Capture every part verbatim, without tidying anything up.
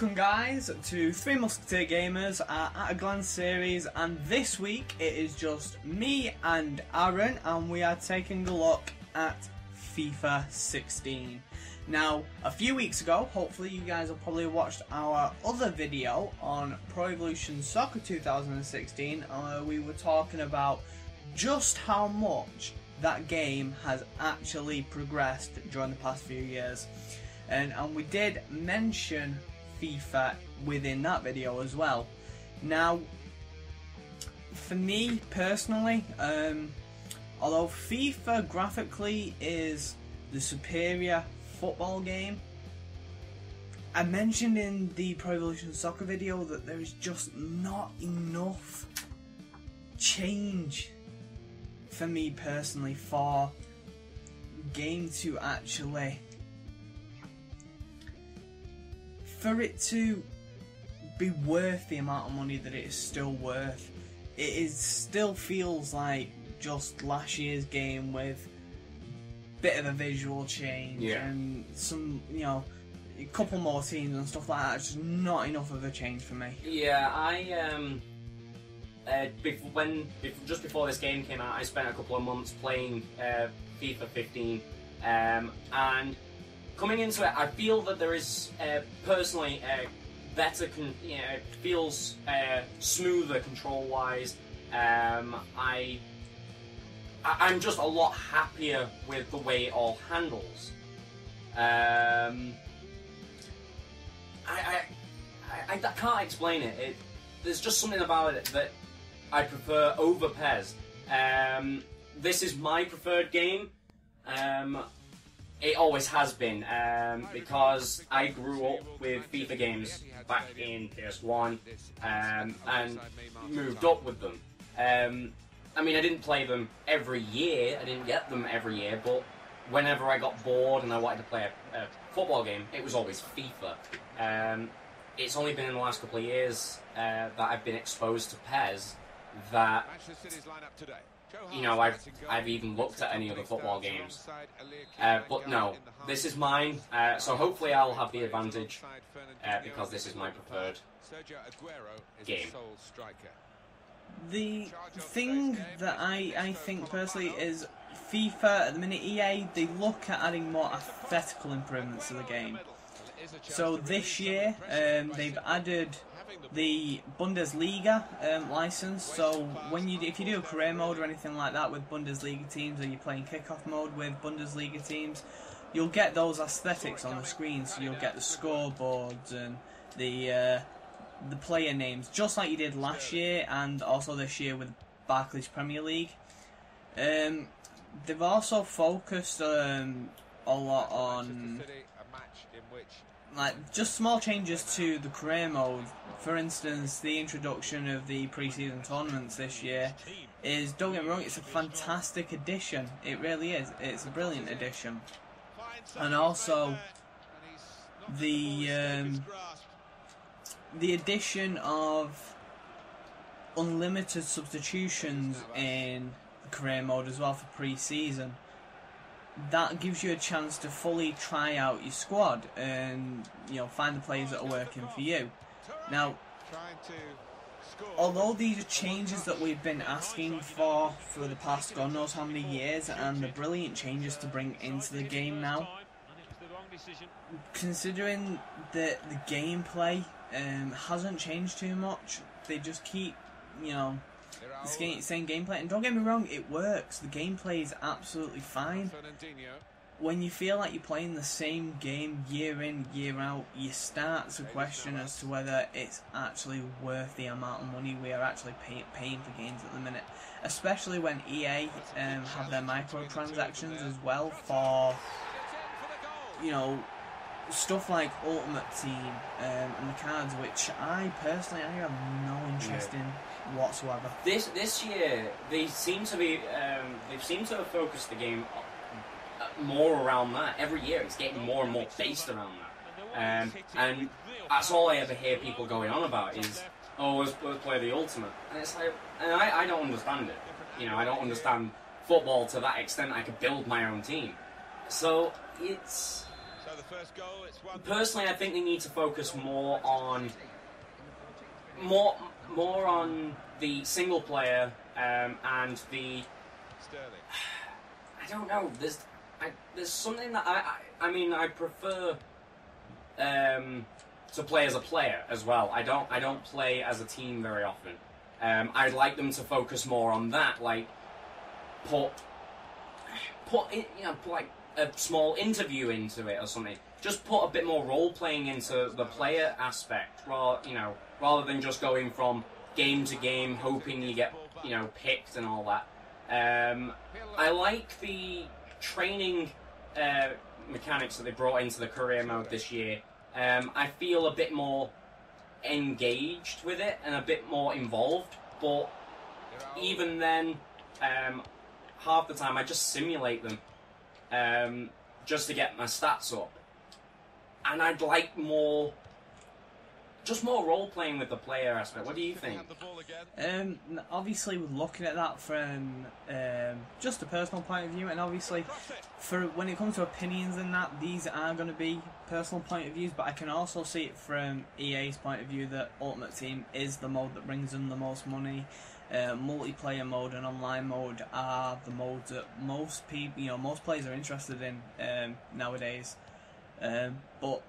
Welcome guys to three Musketeer Gamers, our At A Glance series, and this week it is just me and Aaron and we are taking a look at FIFA sixteen. Now, a few weeks ago, hopefully you guys have probably watched our other video on Pro Evolution Soccer two thousand sixteen where we were talking about just how much that game has actually progressed during the past few years. And, and we did mention FIFA within that video as well. Now, for me personally, um, although FIFA graphically is the superior football game, I mentioned in the Pro Evolution Soccer video that there is just not enough change for me personally for game to actually, for it to be worth the amount of money that it is still worth. It is still feels like just last year's game with a bit of a visual change, yeah, and some, you know, a couple more teams and stuff like that. It's just not enough of a change for me. Yeah, I um, uh, before, when just before this game came out, I spent a couple of months playing uh, FIFA fifteen, um, and coming into it, I feel that there is, uh, personally, uh, better, con you know, it feels uh, smoother control-wise. Um, I, I, I'm just a lot happier with the way it all handles. Um, I, I, I, I can't explain it. it. There's just something about it that I prefer over P E S. Um, this is my preferred game. Um, It always has been, um, because I grew up with FIFA games back in P S one, um, and moved up with them. Um, I mean, I didn't play them every year, I didn't get them every year, but whenever I got bored and I wanted to play a, a football game, it was always FIFA. Um, it's only been in the last couple of years uh, that I've been exposed to P E S that, you know, I've, I've even looked at any other football games. Uh, but no, this is mine, uh, so hopefully I'll have the advantage, uh, because this is my preferred game. The thing that I, I think personally is FIFA, at the minute, E A, they look at adding more aesthetical improvements to the game. So this year, um, they've added the Bundesliga um, license, so when you if you do a career mode or anything like that with Bundesliga teams, or you're playing kickoff mode with Bundesliga teams, you'll get those aesthetics on the screen. So you'll get the scoreboards and the uh, the player names, just like you did last year and also this year with Barclays Premier League. Um, they've also focused um, a lot on, like, just small changes to the career mode. For instance, the introduction of the pre-season tournaments this year is, don't get me wrong, it's a fantastic addition. It really is. It's a brilliant addition. And also, the um, the addition of unlimited substitutions in the career mode as well for pre-season. That gives you a chance to fully try out your squad and, you know, find the players that are working for you. Now, although these are changes that we've been asking for for the past God knows how many years, and the brilliant changes to bring into the game now, considering that the gameplay um, hasn't changed too much, they just keep, you know, the same, same gameplay, and don't get me wrong, it works. The gameplay is absolutely fine. When you feel like you're playing the same game year in, year out, you start to question as to whether it's actually worth the amount of money we are actually pay, paying for games at the minute. Especially when E A um, have their microtransactions as well for, you know, stuff like Ultimate Team um, and the cards, which I personally I have no interest yeah. in whatsoever. This this year they seem to be um, they seem to have focused the game more around that. Every year it's getting more and more based around that, um, and that's all I ever hear people going on about is, oh, let's, let's play the Ultimate, and it's like, and I I don't understand it. You know, I don't understand football to that extent. I could build my own team, so it's. Personally, I think they need to focus more on more more on the single player um, and the. I don't know. There's I, there's something that I, I I mean I prefer um, to play as a player as well. I don't I don't play as a team very often. Um, I'd like them to focus more on that, like put put in, you know, like a small interview into it or something. Just put a bit more role playing into the player aspect, rather you know, rather than just going from game to game hoping you get you know picked and all that. Um, I like the training uh, mechanics that they brought into the career mode this year. Um, I feel a bit more engaged with it and a bit more involved, but even then, um, half the time I just simulate them um, just to get my stats up. And I'd like more, just more role-playing with the player aspect. What do you think? Um, obviously, looking at that from um, just a personal point of view, and obviously, for when it comes to opinions and that, these are going to be personal point of views, but I can also see it from E A's point of view that Ultimate Team is the mode that brings in the most money. Uh, multiplayer mode and online mode are the modes that most people, you know, most players are interested in um, nowadays. Um, but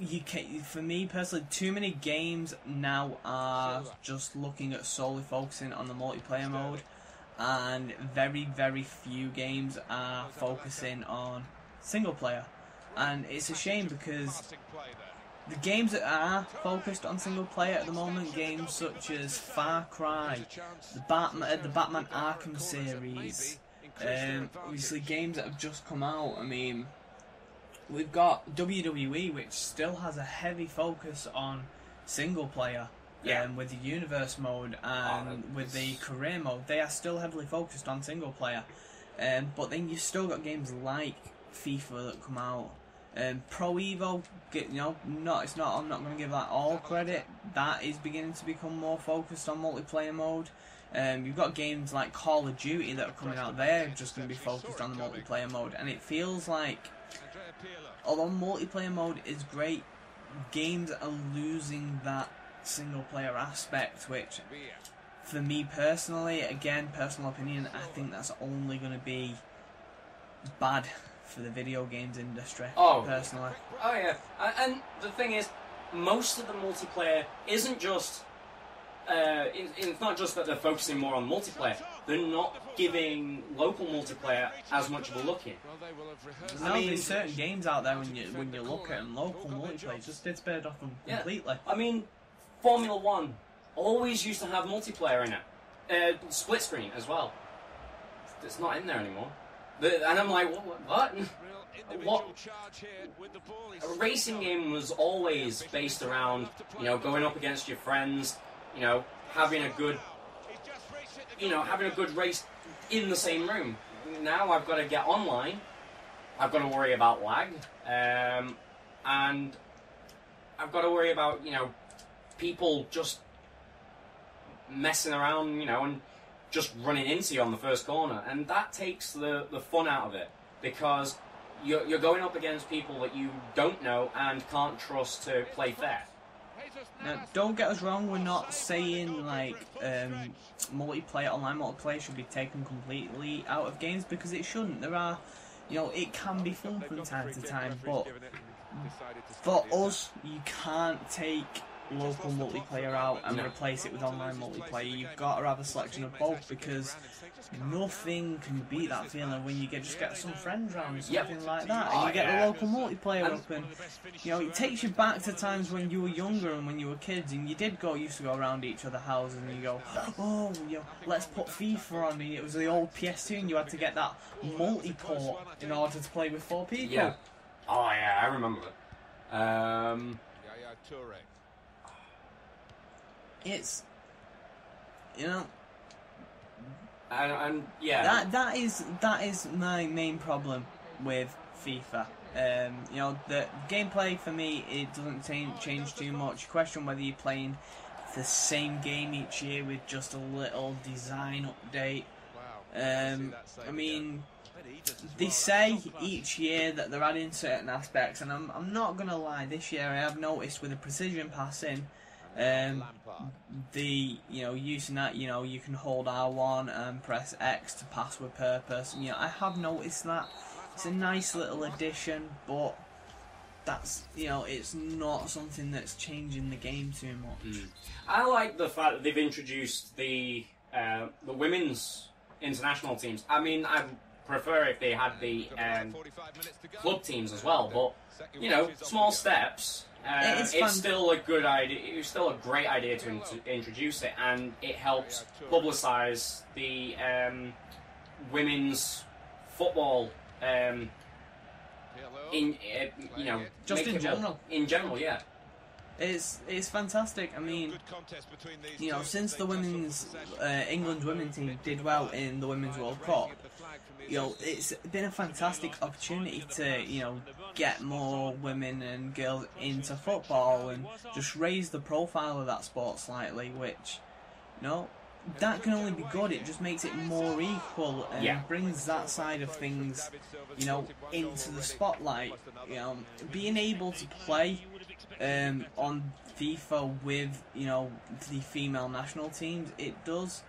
you can, for me personally, too many games now are just looking at solely focusing on the multiplayer mode, and very very few games are focusing on single player, and it's a shame because the games that are focused on single player at the moment, games such as Far Cry, the Batman, the Batman Arkham series, um, obviously games that have just come out. I mean, we've got W W E, which still has a heavy focus on single player, yeah. um, with the universe mode and oh, with the career mode. They are still heavily focused on single player, um, but then you've still got games like FIFA that come out. Um, Pro Evo, you know, not it's not. I'm not going to give that all credit. That is beginning to become more focused on multiplayer mode. Um, you've got games like Call of Duty that are coming out. They're just going to be focused on the multiplayer mode, and it feels like, although multiplayer mode is great, games are losing that single player aspect, which for me personally, again, personal opinion, I think that's only going to be bad for the video games industry, oh, personally. Oh yeah, and the thing is, most of the multiplayer isn't just, uh, it's not just that they're focusing more on multiplayer, they're not giving local multiplayer as much of a look in. No, I mean, there's certain games out there when you when you look at them, local multiplayer just disappeared off them completely. Yeah. I mean, Formula One always used to have multiplayer in it, uh, split screen as well. It's not in there anymore. But, and I'm like, what? What? What? A racing game was always based around, you know, going up against your friends, you know, having a good. You know, having a good race in the same room. Now I've got to get online. I've got to worry about lag, um, and I've got to worry about you know people just messing around, you know, and just running into you on the first corner, and that takes the the fun out of it because you're you're going up against people that you don't know and can't trust to play fair. Now, don't get us wrong, we're not saying like um, multiplayer, online multiplayer should be taken completely out of games because it shouldn't. There are, you know, it can be fun from time to time, but for us, you can't take local multiplayer out and replace it with online multiplayer. You've got to have a selection of both because nothing can beat that feeling when you get just get some friends round or something like that, and you get the local multiplayer up, and you know it takes you back to times when you were younger and when you were kids and you did go used to go around each other's houses and you go, oh, you know, let's put FIFA on. And it was the old P S two and you had to get that multi-port in order to play with four people. Yeah. Oh yeah, I remember it. Um. It's, you know, and, and yeah, that that is that is my main problem with FIFA. Um, you know, the gameplay for me it doesn't change too much. Question whether you're playing the same game each year with just a little design update. Wow. Um, I mean, They say each year that they're adding certain aspects, and I'm, I'm not going to lie, this year I have noticed with the precision passing, um, the, you know, using that, you know, you can hold R one and press X to pass with purpose, you know, I have noticed that. It's a nice little addition, but that's, you know, it's not something that's changing the game too much. Mm. I like the fact that they've introduced the, uh, the women's international teams. I mean, I prefer if they had the um, club teams as well, but you know, small steps. Uh, it's, it's still a good idea. It's still a great idea to, in to introduce it, and it helps publicise the um, women's football. Um, in uh, you know, just in general. In general, yeah. It's it's fantastic. I mean, you know, since the women's uh, England women's team did well in the Women's World Cup, you know, it's been a fantastic opportunity to, you know, get more women and girls into football and just raise the profile of that sport slightly. Which, you know, that can only be good. It just makes it more equal and yeah. brings that side of things, you know, into the spotlight. You know, being able to play. Um, on FIFA with, you know, the female national teams, it does,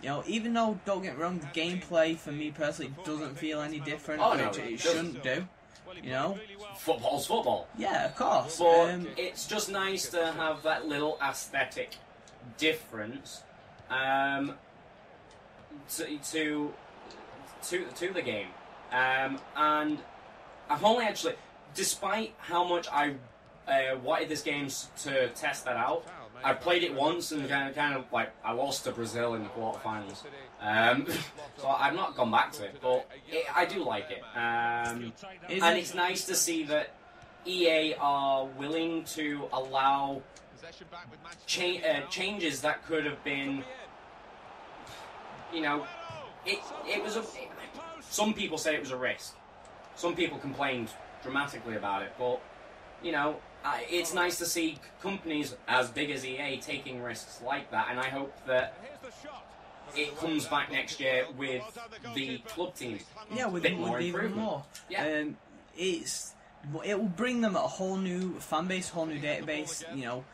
you know, even though, don't get me wrong, the gameplay for me personally doesn't feel any different, oh, no, which it, it shouldn't do, you know. Football's football. Yeah, of course. But um, it's just nice to have that little aesthetic difference um, to, to, to, to the game. Um, and I've only actually, despite how much I Uh, wanted this game to test that out. I played it once and kind of, kind of like I lost to Brazil in the quarterfinals, um, so I've not gone back to it. But it, I do like it, um, and it's nice to see that E A are willing to allow cha uh, changes that could have been, you know, it. It was a. Some people said it was a risk. Some people complained dramatically about it, but you know. Uh, it's nice to see companies as big as E A taking risks like that, and I hope that it comes back next year with the club teams. Yeah, with, with more even more. Yeah. Um, it's, it will bring them a whole new fan base, whole new database, you know,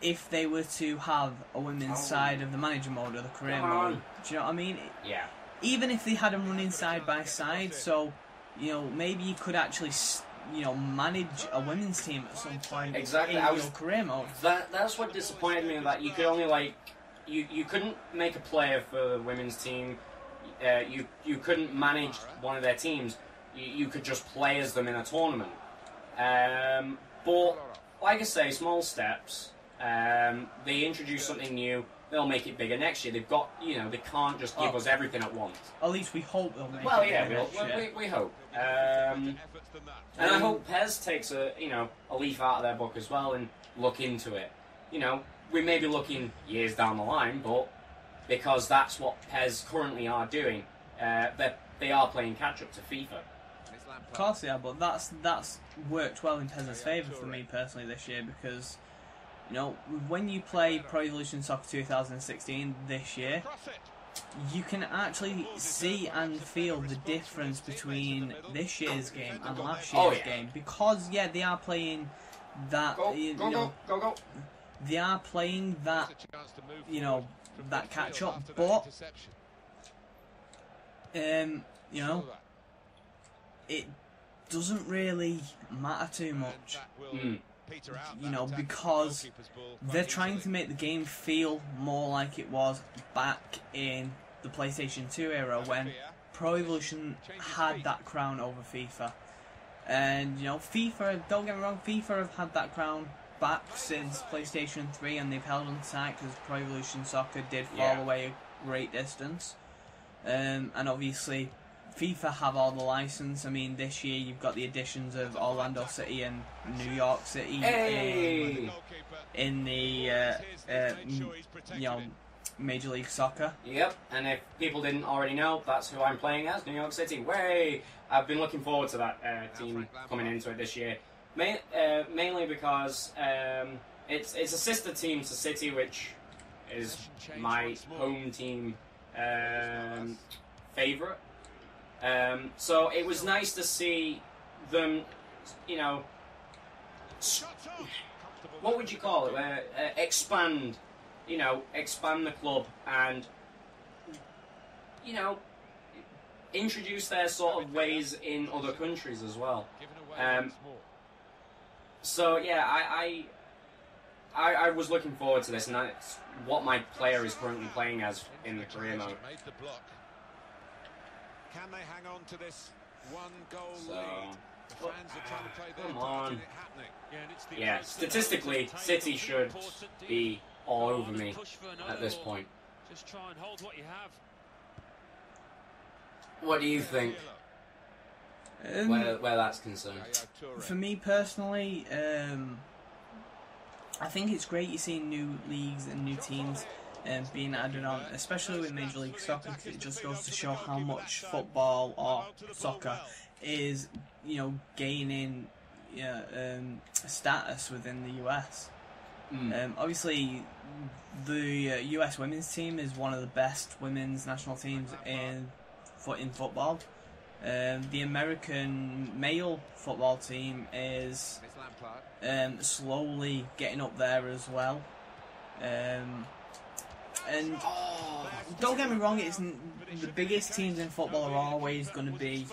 if they were to have a women's oh. side of the manager mode or the career mode. Do you know what I mean? Yeah. Even if they had them running side by side, so, you know, maybe you could actually... St you know, manage a women's team at some point. Exactly. In I was, your career mode. That, that's what disappointed me, that you could only, like, you, you couldn't make a player for the women's team, uh, you, you couldn't manage one of their teams, you, you could just play as them in a tournament. Um, but, like I say, small steps, um, they introduce something new, they'll make it bigger next year. They've got, you know, they can't just give oh. us everything at once. At least we hope they'll make well, it yeah, bigger Well, yeah, we, we, we hope. Um, and I hope Pez takes a, you know, a leaf out of their book as well and look into it. You know, we may be looking years down the line, but because that's what Pez currently are doing, uh, they are playing catch-up to FIFA. Of course they are, but that's, that's worked well in Pez's favour for me personally this year because... You know, when you play Pro Evolution Soccer two thousand sixteen this year, you can actually see and feel the difference between this year's game and last year's oh, yeah. game because yeah, they are playing that. Go, you go, know, go, go, go. They are playing that. You know, that catch up, but um, you know, it doesn't really matter too much. Mm. You know, because they're trying to make the game feel more like it was back in the PlayStation two era when Pro Evolution had that crown over FIFA. And, you know, FIFA, don't get me wrong, FIFA have had that crown back since PlayStation three and they've held on tight because Pro Evolution Soccer did fall yeah. away a great distance. Um, and obviously, FIFA have all the license. I mean, this year you've got the additions of Orlando City and New York City hey. in, in the uh, uh, you know, Major League Soccer. Yep, and if people didn't already know, that's who I'm playing as, New York City. Way! I've been looking forward to that uh, team coming into it this year, Main, uh, mainly because um, it's it's a sister team to City, which is my home team um, favourite. Um, so it was nice to see them, you know, what would you call it? Uh, uh, expand, you know, expand the club and, you know, introduce their sort of ways in other countries as well. Um, so yeah, I, I, I was looking forward to this, and that's what my player is currently playing as in the career mode. Can they hang on to this one goal so, lead? The fans are trying to play their part in it happening. Yeah, and it's the yeah statistically, City should be all over me at this point. Just try and hold what you have. What do you think? Um, where, where that's concerned? For me personally, um, I think it's great you're seeing new leagues and new teams Um, being added on, especially with Major League Soccer, because it just goes to show how much football or soccer is, you know, gaining yeah, um, status within the U S. Mm. Um, obviously, the uh, U S women's team is one of the best women's national teams in in football. Um, the American male football team is um, slowly getting up there as well. Um, And don't get me wrong, it's the biggest teams in football are always going to be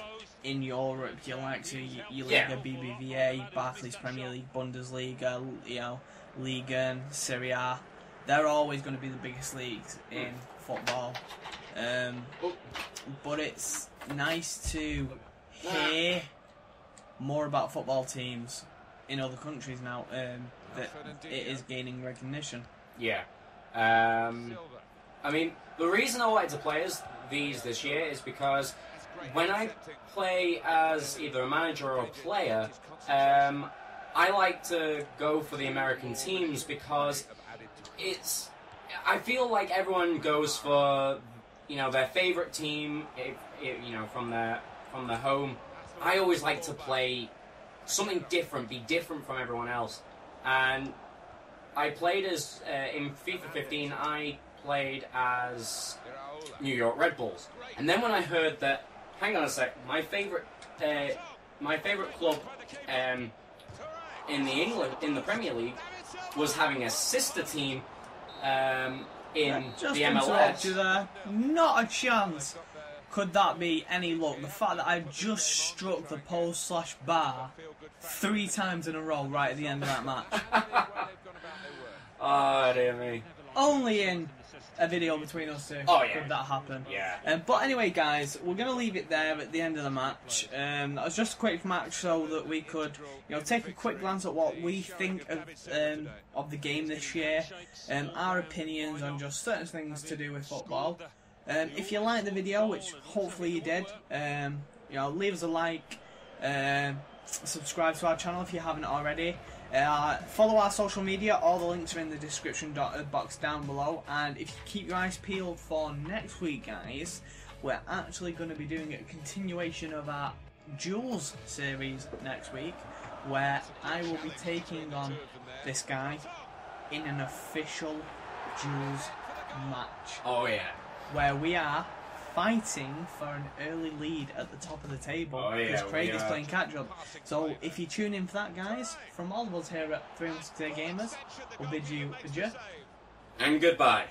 in Europe. You like so your you yeah. Liga, B B V A, Barclays Premier League, Bundesliga, you know, Liga Serie A. They're always going to be the biggest leagues in football. Um, but it's nice to hear more about football teams in other countries now. Um, that it is gaining recognition. Yeah. Um, I mean, the reason I wanted to play as these this year is because when I play as either a manager or a player, um, I like to go for the American teams because it's, I feel like everyone goes for, you know, their favorite team, it, it, you know, from their, from their home. I always like to play something different, be different from everyone else, and I played as, uh, in FIFA fifteen, I played as New York Red Bulls. And then when I heard that, hang on a sec, my favourite uh, my favourite club um, in the England, in the Premier League, was having a sister team um, in yeah, the M L S. Not a chance could that be any luck. The fact that I just struck the post slash bar three times in a row right at the end of that match. Oh dear me. Only in a video between us two oh, yeah. could that happen. Yeah. Um, but anyway guys, we're going to leave it there at the end of the match. Um, that was just a quick match so that we could, you know, take a quick glance at what we think of um, of the game this year. Um, our opinions on just certain things to do with football. Um, if you liked the video, which hopefully you did, um, you know, leave us a like. Uh, subscribe to our channel if you haven't already. Uh, follow our social media, all the links are in the description box down below, and if you keep your eyes peeled for next week guys, we're actually going to be doing a continuation of our Duels series next week, where I will be taking on this guy in an official Duels match. Oh yeah. Where we are fighting for an early lead at the top of the table, oh, yeah, because Craig is playing catch-up. So if you tune in for that, guys, from all of us here at three Musketeer Gamers, we'll bid you adieu. And goodbye.